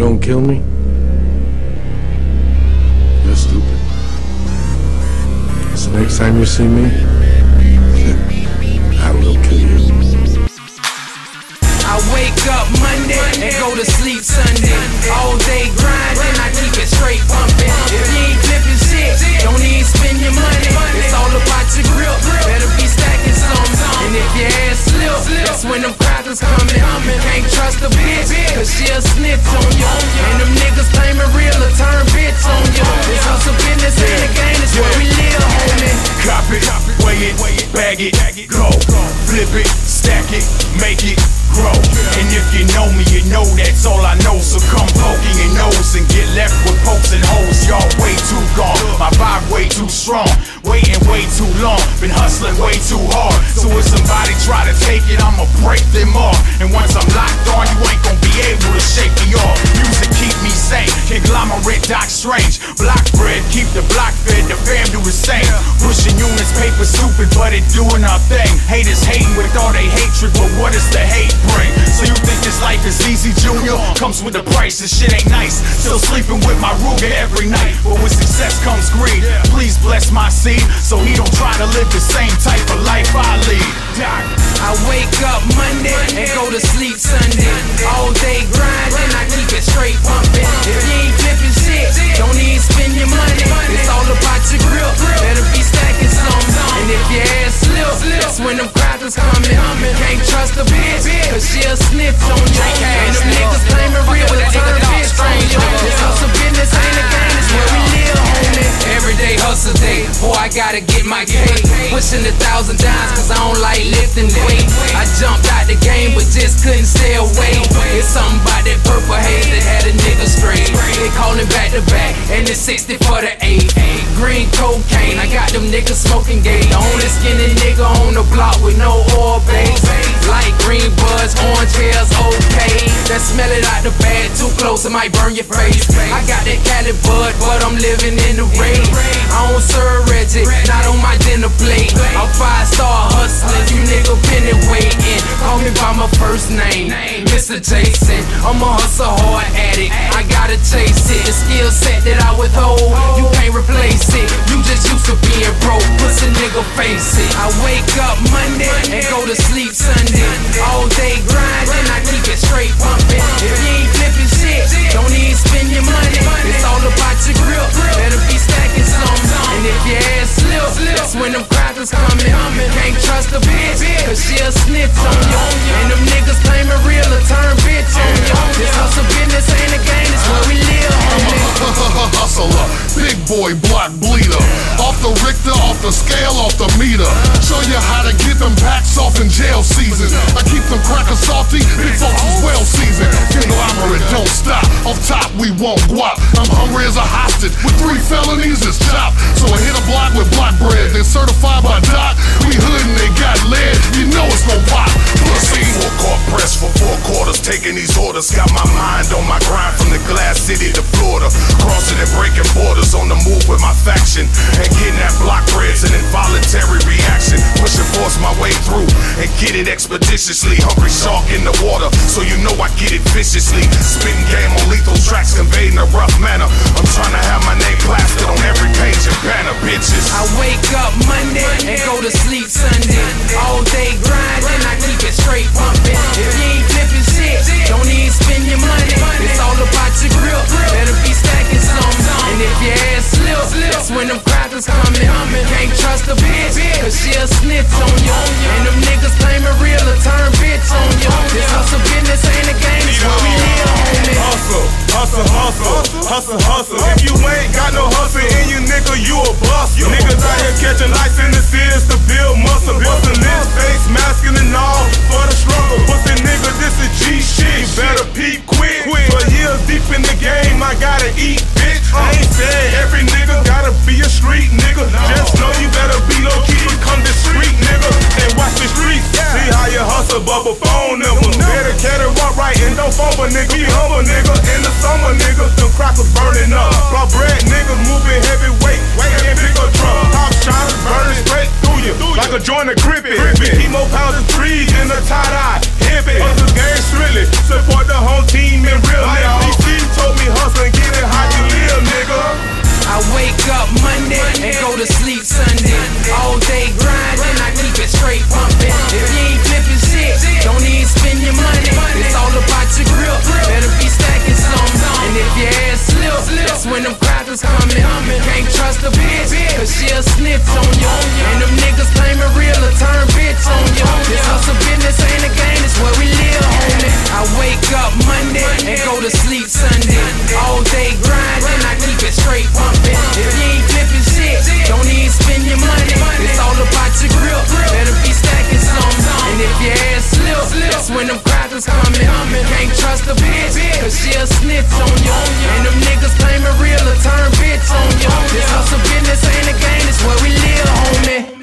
don't kill me, you're stupid. So next time you see me, I will kill you. I wake up Monday and go to sleep Sunday. All day grinding, I keep it straight pumping. If you ain't flipping shit, don't even spend your money. It's all about your grip, better be stacking something. And if your ass slips, that's when them crackers coming. You can't trust a bitch, cause she'll snitch on you. And them niggas claiming real, a turn bitch on you. It's hustle business in the game, that's where we live, homie. Cop it, weigh it, bag it, go. Flip it, stack it, make it grow. And if you know me, you know that's all I know. So come poking your nose and get left with pokes and hoes. Y'all way too gone, my vibe way too strong. Waiting way too long, been hustling way too hard. So if somebody try to take it, I'ma break them off. And once I'm locked on, you ain't gonna be able to shake me off. Music keep me sane, conglomerate Doc Strange. Block bread, keep the block fed, the fam do the same. Pushing units, paper stupid, but it doing our thing. Haters hating with all they hatred, but what is the hate bring? So you think this life is easy, Junior? Comes with a price, this shit ain't nice. Still sleeping with my Ruger every night, but with success comes greed. Please bless my seed, so he don't try to live the same type of life I lead. Doc. I wake up Monday and go to sleep Sunday. All day grinding, I keep it straight pumping. If you ain't flipping shit, don't even spend your money. It's all about your grip, better be stacking something. And if your ass slips, that's when them crackers coming. Can't trust a bitch, cause she'll snitch on you. And them niggas claiming real, but they turn bitch on you. This hustle business ain't a game, it's where we live, homie. Everyday hustle day, boy, I gotta get my cake. Pushing 1,000 dimes, cause I don't like lifting weight. I jumped out the game, but just couldn't stay away. It's something about that purple haze that had a nigga straight. They calling back to back, and it's 60 for the 8. Green cocaine, I got them niggas smoking gay. The only skinny nigga on the block with no oil base. Light green buds, orange hair's okay. That smell it out the bag, too close, it might burn your face. I got that Cali bud, but I'm living in the rain. I don't serve Reggie, not on my dinner plate. I'm 5-star hustling, you nigga been and waiting. Call me by my first name, Mr. Jason. I'm a hustle hard addict, I gotta chase it. The skill set that I withhold, you can't replace it. You just used to being broke, pussy nigga face it. I wake up Monday and go to sleep Sunday. All day grinding, I keep it straight pumping. If you ain't flipping shit, don't even spend your money. It's all about your grip, better be stacking something. And if your ass slips, that's when them crackers coming. Can't trust a bitch, cause she'll snitch on you. And them niggas claiming real, a turn bitch on you. This hustle business ain't a game, it's where we live, homie. Hustler, big boy block bleeder, off the Richter, off the scale, off the meter. Show you how to get them packs off in jail season. I keep them crackers salty, Big Folks is well seasoned. Conglomerate don't stop, off top we won't guap. I'm hungry as a hostage, with 3 felonies it's chop. So I hit a block with block bread, they're certified by Doc. We hood and they got lead, you know it's no pop. Pussy. 4-court press for 4 quarters, taking these orders. Got my mind on my grind from the Glass City to Florida. Crossing and breaking borders, on the move with my faction. And getting that block bread's an involuntary reaction. Push and force my way through and get it expeditiously. Hungry shark in the water, so you know I get it viciously. Spitting game on lethal tracks, conveyed in a rough manner. I'm trying to have my name plastered on every page and banner, bitches. I wake up Monday and go to sleep Sunday. All day grinding, I keep it straight pumping. If you ain't flipping shit, don't even spend your money. It's all about your grip, better be stacking something. And if your ass slips, that's when them crackers coming. Can't trust a bitch, cause she'll snitch on you. And them niggas claiming real, a turn bitch on you. This hustle business ain't a game, it's where we live, homie. Hustle, hustle, hustle, hustle, hustle. If you ain't got no hustle in you, nigga, you a bust. You niggas out here catching lights in the series to build muscle. Bustin' this face, masking and all for the struggle. Bustin' nigga, this is G shit, you better peep quick. For years deep in the game, I gotta eat, bitch. I ain't said every nigga gotta be a street nigga. Just know you better be low-key, become discreet, nigga. And watch the streets, see how you hustle, bubble phone them. Better carry walk right and don't phone, but nigga, be humble, nigga. In the summer, nigga, them crackers burning up. Raw bread, niggas moving heavyweight, and pick a drum. Top shots burning straight through you, like a joint of crippin'. Keep more pounds of trees in the tie-dye, hippie. Hustle game, really support the home team and real nigga. the comment. Can't trust a bitch, cause she'll snitch on you. And them niggas claiming real, a turn bitch on you. This house of business ain't a game, it's where we live, homie.